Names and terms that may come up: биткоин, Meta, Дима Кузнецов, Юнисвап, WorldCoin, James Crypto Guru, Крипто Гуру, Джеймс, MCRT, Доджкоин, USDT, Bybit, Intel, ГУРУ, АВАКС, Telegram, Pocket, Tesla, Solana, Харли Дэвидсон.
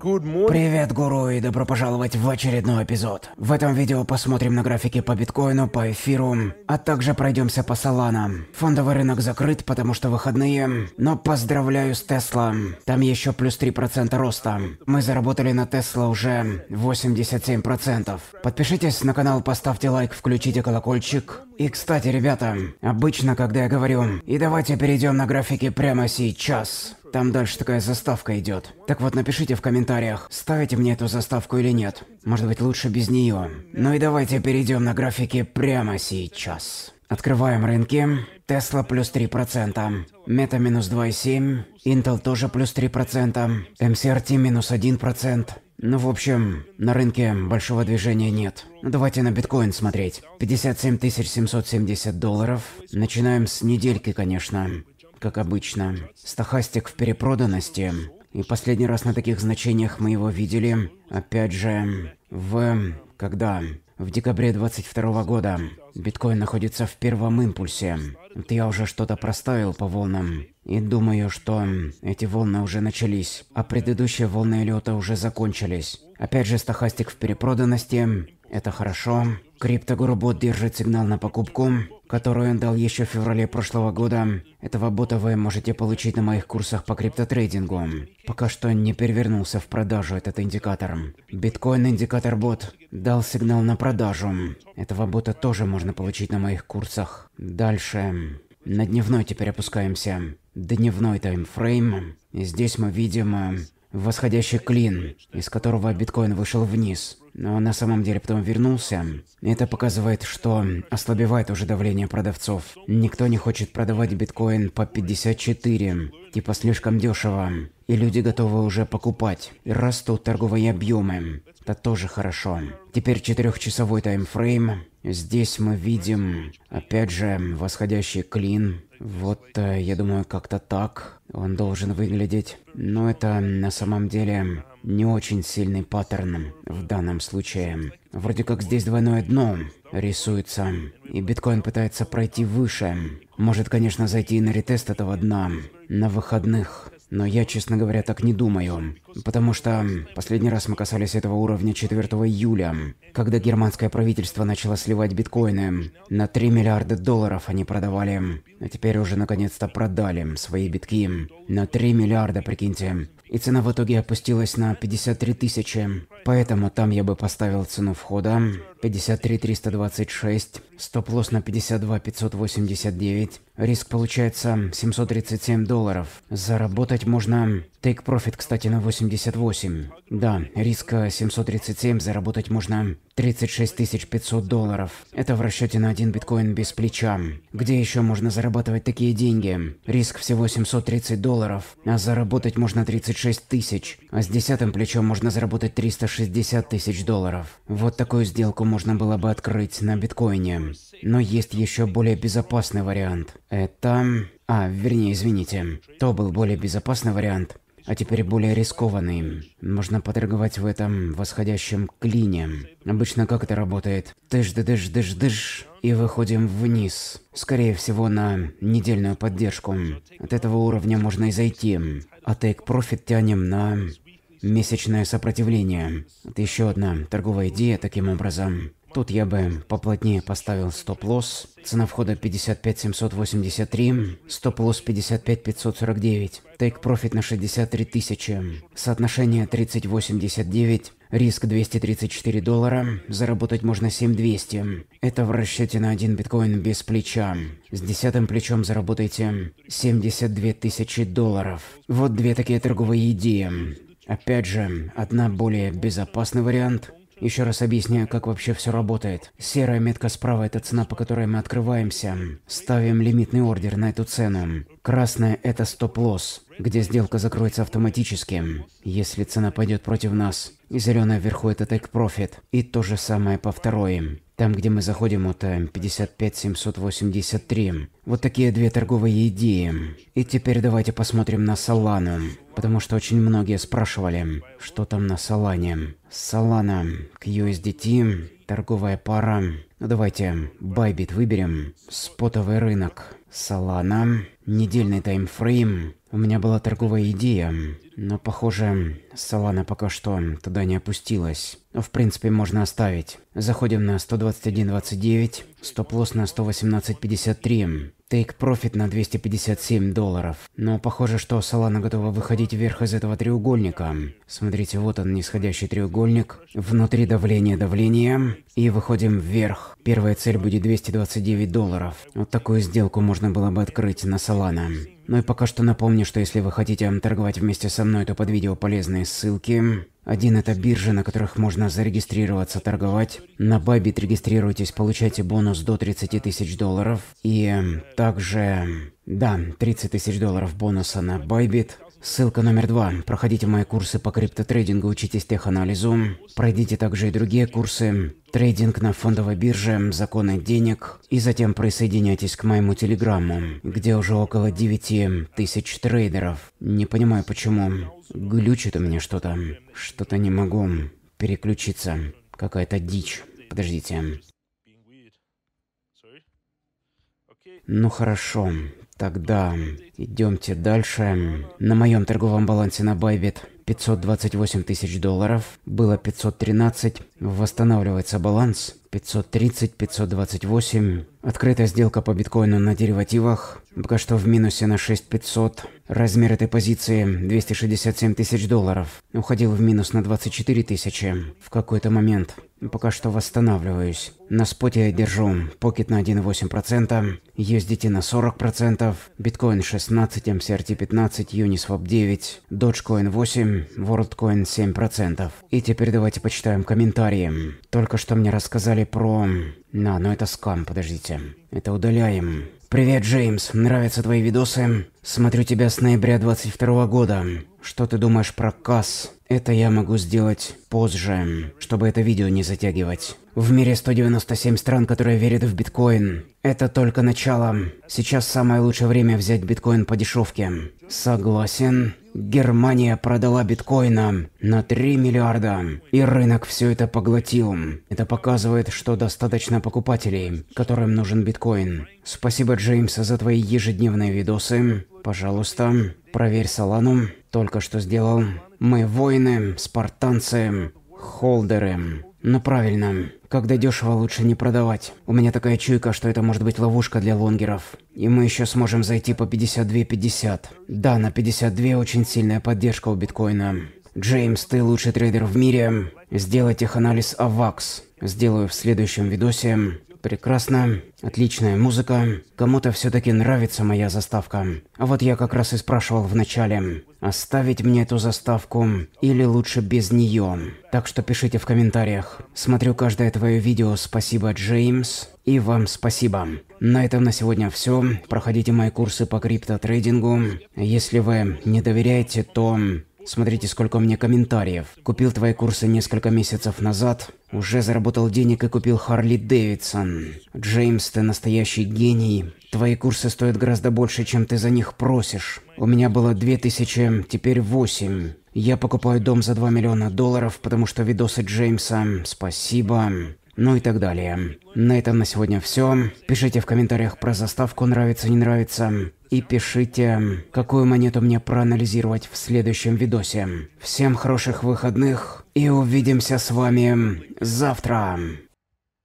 Привет, гуру, и добро пожаловать в очередной эпизод. В этом видео посмотрим на графики по биткоину, по эфиру, а также пройдемся по Solana. Фондовый рынок закрыт, потому что выходные, но поздравляю с Tesla. Там еще плюс 3% роста. Мы заработали на Tesla уже 87%. Подпишитесь на канал, поставьте лайк, включите колокольчик. И, кстати, ребята, обычно, когда я говорю, и давайте перейдем на графики прямо сейчас, там дальше такая заставка идет. Так вот, напишите в комментариях, ставите мне эту заставку или нет. Может быть, лучше без нее. Ну и давайте перейдем на графики прямо сейчас. Открываем рынки. Tesla плюс 3%. Meta минус 2,7%. Intel тоже плюс 3%. MCRT минус 1%. Ну, в общем, на рынке большого движения нет. Ну, давайте на биткоин смотреть. 57 770 долларов. Начинаем с недельки, конечно. Как обычно. Стохастик в перепроданности. И последний раз на таких значениях мы его видели, опять же, в декабре 2022 года. Биткоин находится в первом импульсе. Вот я уже что-то проставил по волнам. И думаю, что эти волны уже начались, а предыдущие волны лёта уже закончились. Опять же, стохастик в перепроданности. Это хорошо. Крипто Гуру бот держит сигнал на покупку, которую он дал еще в феврале прошлого года. Этого бота вы можете получить на моих курсах по криптотрейдингу. Пока что не перевернулся в продажу этот индикатор. Биткоин индикатор бот дал сигнал на продажу. Этого бота тоже можно получить на моих курсах. Дальше. На дневной теперь опускаемся. Дневной таймфрейм. Здесь мы видим восходящий клин, из которого биткоин вышел вниз. Но на самом деле потом вернулся. Это показывает, что ослабевает уже давление продавцов. Никто не хочет продавать биткоин по 54, типа слишком дешево. И люди готовы уже покупать. И растут торговые объемы. Это тоже хорошо. Теперь 4-часовой таймфрейм. Здесь мы видим, опять же, восходящий клин. Вот, я думаю, как-то так он должен выглядеть. Но это на самом деле не очень сильный паттерн в данном случае. Вроде как здесь двойное дно рисуется, и биткоин пытается пройти выше. Может, конечно, зайти на ретест этого дна на выходных. Но я, честно говоря, так не думаю. Потому что последний раз мы касались этого уровня 4 июля, когда германское правительство начало сливать биткоины. На 3 миллиарда долларов они продавали. А теперь уже наконец-то продали свои битки. На 3 миллиарда, прикиньте. И цена в итоге опустилась на 53 тысячи. Поэтому там я бы поставил цену входа. 53 326. Стоп-лосс на 52 589. Риск получается 737 долларов. Заработать можно... Тейк-профит, кстати, на 88. Да, риск 737, заработать можно 36 500 долларов. Это в расчете на один биткоин без плеча. Где еще можно зарабатывать такие деньги? Риск всего 730 долларов, а заработать можно 36 тысяч. А с 10-м плечом можно заработать 360 тысяч долларов. Вот такую сделку можно было бы открыть на биткоине. Но есть еще более безопасный вариант. Это... То был более безопасный вариант, а теперь более рискованный. Можно поторговать в этом восходящем клине. Обычно как это работает? Тыш-дыш-дыш-дыш. И выходим вниз. Скорее всего, на недельную поддержку. От этого уровня можно и зайти. А тейк-профит тянем на месячное сопротивление. Это еще одна торговая идея таким образом. Тут я бы поплотнее поставил стоп-лосс. Цена входа 55 783, стоп-лосс 55 549, тейк-профит на 63 тысячи, соотношение 30-89, риск 234 доллара, заработать можно 7200. Это в расчете на один биткоин без плеча. С 10-м плечом заработаете 72 тысячи долларов. Вот две такие торговые идеи. Опять же, одна более безопасный вариант. Еще раз объясняю, как вообще все работает. Серая метка справа – это цена, по которой мы открываемся. Ставим лимитный ордер на эту цену. Красная – это стоп-лосс, где сделка закроется автоматически, если цена пойдет против нас. И зеленая вверху – это тейк-профит. И то же самое по второй. Там, где мы заходим, это 55 783. Вот такие две торговые идеи. И теперь давайте посмотрим на Солану. Потому что очень многие спрашивали, что там на Солане. Солана к USDT, торговая пара. Ну давайте Bybit выберем. Спотовый рынок. Солана. недельный таймфрейм у меня была торговая идея, но похоже, Solana пока что туда не опустилась. Но в принципе можно оставить. Заходим на 121.29, стоп-лосс на 118.53, тейк-профит на 257 долларов. Но похоже, что Solana готова выходить вверх из этого треугольника. Смотрите, вот он, нисходящий треугольник. Внутри давление, и выходим вверх. Первая цель будет 229 долларов. Вот такую сделку можно было бы открыть на Solana. Ну и пока что напомню, что если вы хотите торговать вместе со мной, то под видео полезные ссылки. Один – это биржи, на которых можно зарегистрироваться, торговать. На Bybit регистрируйтесь, получайте бонус до 30 тысяч долларов. И также, да, 30 тысяч долларов бонуса на Bybit. Ссылка номер 2. Проходите мои курсы по криптотрейдингу, учитесь теханализу. Пройдите также и другие курсы. Трейдинг на фондовой бирже, законы денег. И затем присоединяйтесь к моему телеграмму, где уже около 9 тысяч трейдеров. Не понимаю почему. Глючит у меня что-то. Что-то не могу переключиться. Какая-то дичь. Подождите. Ну хорошо. Тогда идемте дальше. На моем торговом балансе на Bybit 528 тысяч долларов, было 513, восстанавливается баланс 530, 528. Открытая сделка по биткоину на деривативах, пока что в минусе на 6500. Размер этой позиции 267 тысяч долларов, уходил в минус на 24 тысячи в какой-то момент. Пока что восстанавливаюсь. На споте я держу Pocket на 1,8%, USDT на 40%, биткоин 16, MCRT 15, Юнисвап 9, Доджкоин 8, WorldCoin 7%. И теперь давайте почитаем комментарии. Только что мне рассказали про... но это скам, подождите. Это удаляем. Привет, Джеймс, нравятся твои видосы? Смотрю тебя с ноября 22 года. Что ты думаешь про касс? Это я могу сделать позже, чтобы это видео не затягивать. В мире 197 стран, которые верят в биткоин. Это только начало. Сейчас самое лучшее время взять биткоин по дешевке. Согласен. Германия продала биткоина на 3 миллиарда, и рынок все это поглотил. Это показывает, что достаточно покупателей, которым нужен биткоин. Спасибо, Джеймс, за твои ежедневные видосы. Пожалуйста, проверь Solana. Только что сделал. Мы воины, спартанцы, холдеры. Ну правильно, когда дешево, лучше не продавать. У меня такая чуйка, что это может быть ловушка для лонгеров. И мы еще сможем зайти по 52.50. Да, на 52 очень сильная поддержка у биткоина. Джеймс, ты лучший трейдер в мире. Сделай теханализ АВАКС. Сделаю в следующем видосе. Прекрасно. Отличная музыка. Кому-то все-таки нравится моя заставка. А вот я как раз и спрашивал в начале, оставить мне эту заставку или лучше без нее. Так что пишите в комментариях. Смотрю каждое твое видео. Спасибо, Джеймс. И вам спасибо. На этом на сегодня все. Проходите мои курсы по криптотрейдингу. Если вы не доверяете, то... Смотрите, сколько мне комментариев. Купил твои курсы несколько месяцев назад, уже заработал денег и купил Харли Дэвидсон. Джеймс, ты настоящий гений. Твои курсы стоят гораздо больше, чем ты за них просишь. У меня было 2000, теперь 8. Я покупаю дом за 2 миллиона долларов, потому что видосы Джеймса. Спасибо. Ну и так далее. На этом на сегодня все. Пишите в комментариях про заставку, нравится, не нравится. И пишите, какую монету мне проанализировать в следующем видосе. Всем хороших выходных и увидимся с вами завтра.